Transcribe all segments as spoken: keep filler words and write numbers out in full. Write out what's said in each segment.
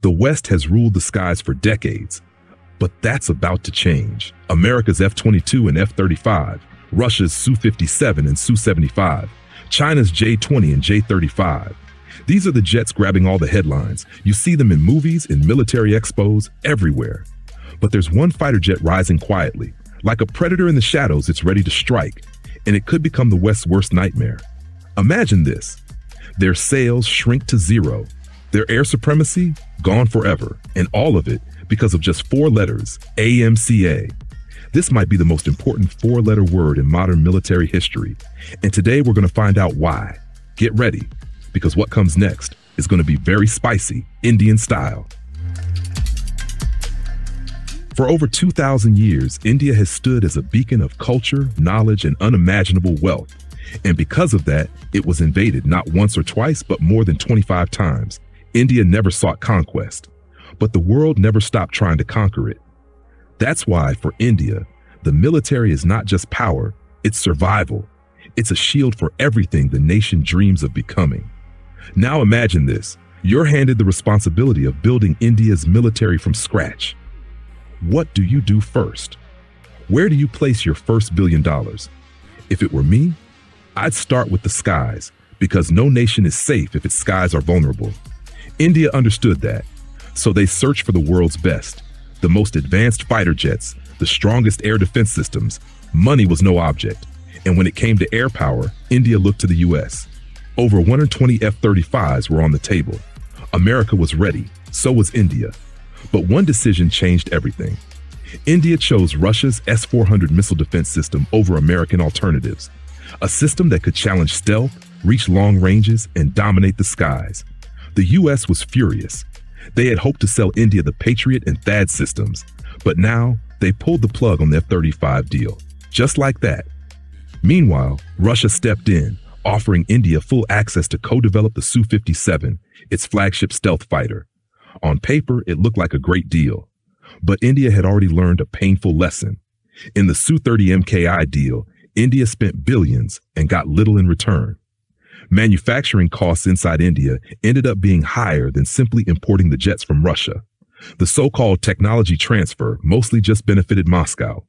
The West has ruled the skies for decades, but that's about to change. America's F twenty-two and F thirty-five, Russia's S U fifty-seven and S U seventy-five, China's J twenty and J thirty-five. These are the jets grabbing all the headlines. You see them in movies, in military expos, everywhere. But there's one fighter jet rising quietly. Like a predator in the shadows, it's ready to strike, and it could become the West's worst nightmare. Imagine this. Their sales shrink to zero. Their air supremacy, gone forever, and all of it because of just four letters, A M C A. This might be the most important four-letter word in modern military history, and today we're going to find out why. Get ready, because what comes next is going to be very spicy, Indian style. For over two thousand years, India has stood as a beacon of culture, knowledge, and unimaginable wealth. And because of that, it was invaded not once or twice, but more than twenty-five times. India never sought conquest, but the world never stopped trying to conquer it. That's why, for India, the military is not just power, it's survival. It's a shield for everything the nation dreams of becoming. Now imagine this. You're handed the responsibility of building India's military from scratch. What do you do first? Where do you place your first billion dollars? If it were me, I'd start with the skies, because no nation is safe if its skies are vulnerable. India understood that, so they searched for the world's best, the most advanced fighter jets, the strongest air defense systems. Money was no object, and when it came to air power, India looked to the U S. Over one hundred twenty F thirty-fives were on the table. America was ready, so was India. But one decision changed everything. India chose Russia's S four hundred missile defense system over American alternatives. A system that could challenge stealth, reach long ranges, and dominate the skies. The U S was furious. They had hoped to sell India the Patriot and THAAD systems, but now they pulled the plug on the F thirty-five deal, just like that. Meanwhile, Russia stepped in, offering India full access to co-develop the S U fifty-seven, its flagship stealth fighter. On paper, it looked like a great deal, but India had already learned a painful lesson. In the S U thirty M K I deal, India spent billions and got little in return. Manufacturing costs inside India ended up being higher than simply importing the jets from Russia. The so-called technology transfer mostly just benefited Moscow.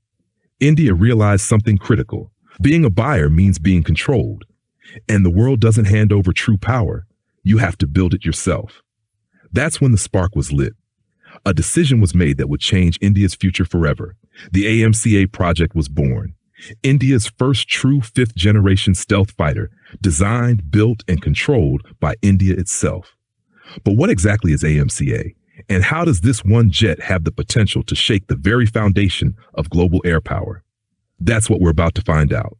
India realized something critical. Being a buyer means being controlled, and the world doesn't hand over true power. You have to build it yourself. That's when the spark was lit. A decision was made that would change India's future forever. The A M C A project was born. India's first true fifth-generation stealth fighter, designed, built, and controlled by India itself. But what exactly is A M C A, and how does this one jet have the potential to shake the very foundation of global air power? That's what we're about to find out.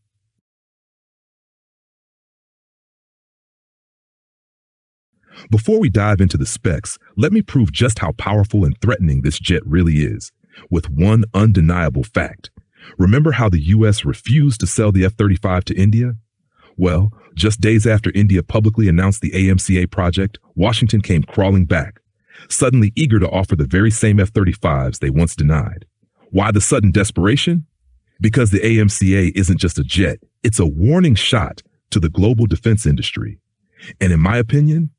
Before we dive into the specs, let me prove just how powerful and threatening this jet really is, with one undeniable fact. Remember how the U S refused to sell the F thirty-five to India? Well, just days after India publicly announced the A M C A project, Washington came crawling back, suddenly eager to offer the very same F thirty-fives they once denied. Why the sudden desperation? Because the A M C A isn't just a jet, it's a warning shot to the global defense industry. And in my opinion,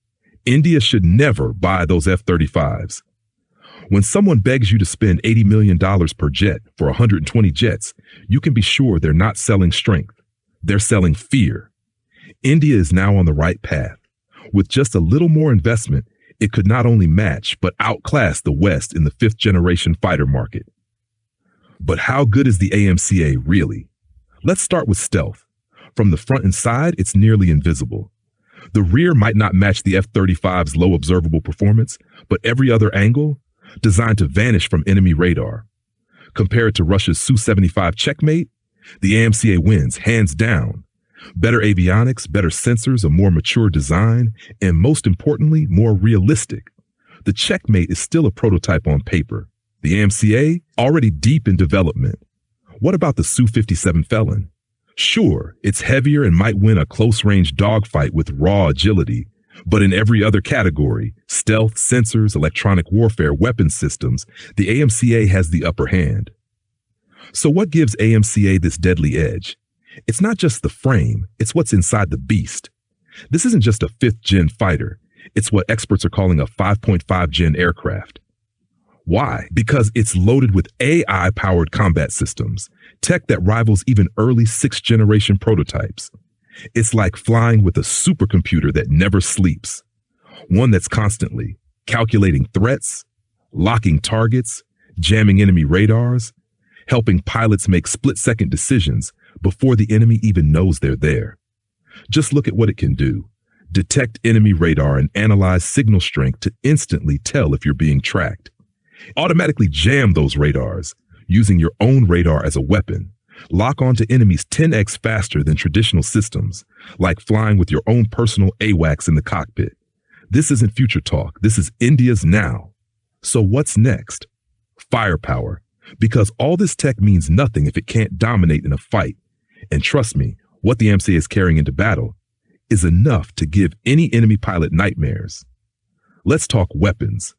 India should never buy those F thirty-fives. When someone begs you to spend eighty million dollars per jet for one hundred twenty jets, you can be sure they're not selling strength. They're selling fear. India is now on the right path. With just a little more investment, it could not only match but outclass the West in the fifth-generation fighter market. But how good is the A M C A really? Let's start with stealth. From the front and side, it's nearly invisible. The rear might not match the F thirty-five's low observable performance, but every other angle, designed to vanish from enemy radar. Compared to Russia's S U seventy-five checkmate, the A M C A wins, hands down. Better avionics, better sensors, a more mature design, and most importantly, more realistic. The checkmate is still a prototype on paper. The A M C A, already deep in development. What about the S U fifty-seven Felon? Sure, it's heavier and might win a close-range dogfight with raw agility, but in every other category, stealth, sensors, electronic warfare, weapon systems, the A M C A has the upper hand. So what gives A M C A this deadly edge? It's not just the frame, it's what's inside the beast. This isn't just a fifth-gen fighter. It's what experts are calling a five point five gen aircraft. Why? Because it's loaded with A I-powered combat systems, tech that rivals even early sixth-generation prototypes. It's like flying with a supercomputer that never sleeps, one that's constantly calculating threats, locking targets, jamming enemy radars, helping pilots make split-second decisions before the enemy even knows they're there. Just look at what it can do. Detect enemy radar and analyze signal strength to instantly tell if you're being tracked. Automatically jam those radars, using your own radar as a weapon. Lock onto enemies ten X faster than traditional systems, like flying with your own personal AWACS in the cockpit. This isn't future talk. This is India's now. So what's next? Firepower. Because all this tech means nothing if it can't dominate in a fight. And trust me, what the A M C A is carrying into battle is enough to give any enemy pilot nightmares. Let's talk weapons.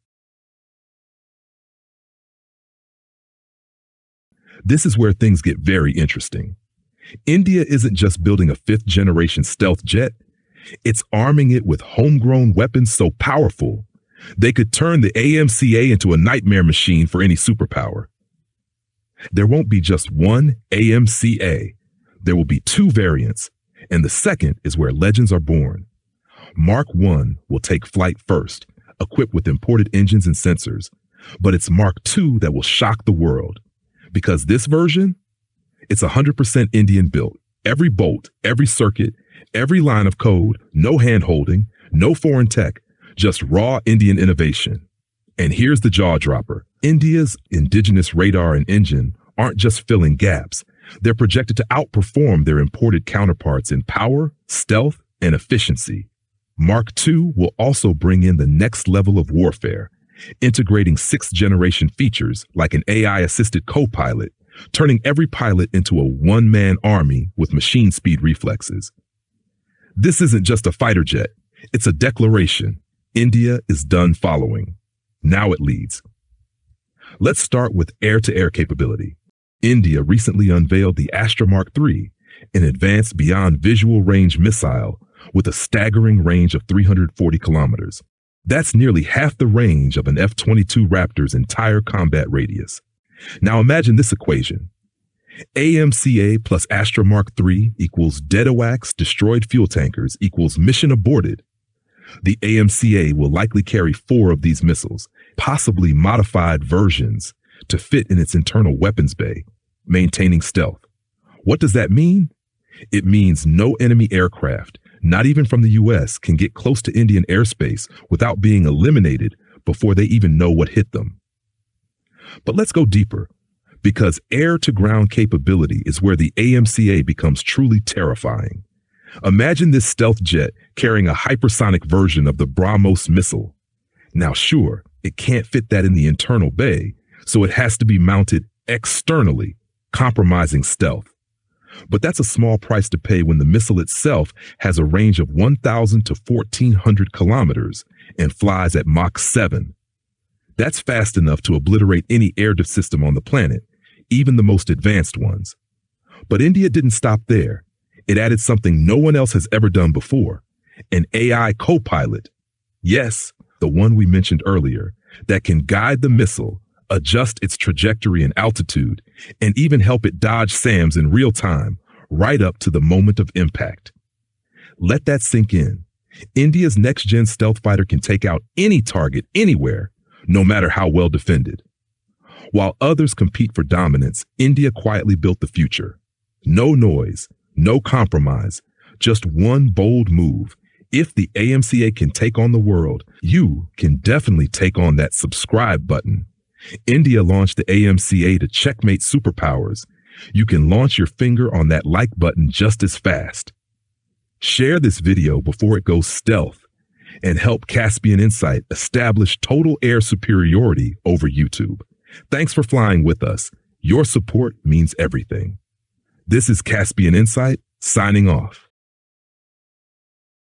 This is where things get very interesting. India isn't just building a fifth-generation stealth jet. It's arming it with homegrown weapons so powerful they could turn the A M C A into a nightmare machine for any superpower. There won't be just one A M C A. There will be two variants, and the second is where legends are born. Mark one will take flight first, equipped with imported engines and sensors, but it's Mark two that will shock the world. Because this version, it's one hundred percent Indian built. Every bolt, every circuit, every line of code, no hand-holding, no foreign tech, just raw Indian innovation. And here's the jaw-dropper. India's indigenous radar and engine aren't just filling gaps. They're projected to outperform their imported counterparts in power, stealth, and efficiency. Mark two will also bring in the next level of warfare, integrating sixth-generation features like an A I-assisted co-pilot, turning every pilot into a one-man army with machine speed reflexes. This isn't just a fighter jet. It's a declaration. India is done following. Now it leads. Let's start with air-to-air capability. India recently unveiled the Astra Mark three, an advanced beyond visual range missile with a staggering range of three hundred forty kilometers. That's nearly half the range of an F twenty-two Raptor's entire combat radius. Now imagine this equation. A M C A plus Astra Mark three equals dead AWACS destroyed fuel tankers equals mission aborted. The A M C A will likely carry four of these missiles, possibly modified versions, to fit in its internal weapons bay, maintaining stealth. What does that mean? It means no enemy aircraft, not even from the U S, can get close to Indian airspace without being eliminated before they even know what hit them. But let's go deeper, because air-to-ground capability is where the A M C A becomes truly terrifying. Imagine this stealth jet carrying a hypersonic version of the BrahMos missile. Now sure, it can't fit that in the internal bay, so it has to be mounted externally, compromising stealth. But that's a small price to pay when the missile itself has a range of one thousand to fourteen hundred kilometers and flies at Mach seven. That's fast enough to obliterate any air defense system on the planet, even the most advanced ones. But India didn't stop there. It added something no one else has ever done before, an A I co-pilot. Yes, the one we mentioned earlier, that can guide the missile, adjust its trajectory and altitude, and even help it dodge SAMs in real time, right up to the moment of impact. Let that sink in. India's next-gen stealth fighter can take out any target anywhere, no matter how well defended. While others compete for dominance, India quietly built the future. No noise, no compromise, just one bold move. If the A M C A can take on the world, you can definitely take on that subscribe button. India launched the A M C A to checkmate superpowers. You can launch your finger on that like button just as fast. Share this video before it goes stealth and help Caspian Insight establish total air superiority over YouTube. Thanks for flying with us. Your support means everything. This is Caspian Insight signing off.